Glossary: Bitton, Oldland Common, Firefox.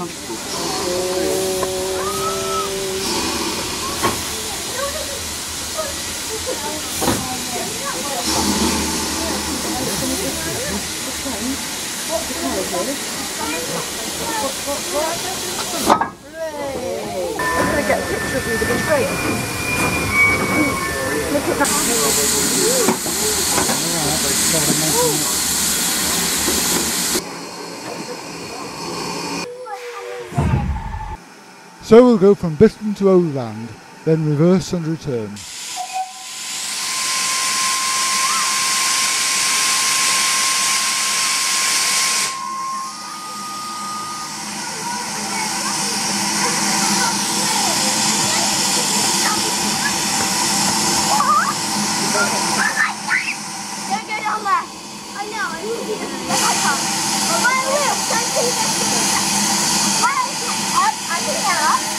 I'm going to get a picture of you with a great. Look at that. So we'll go from Bitton to Oldland, then reverse and return. I will.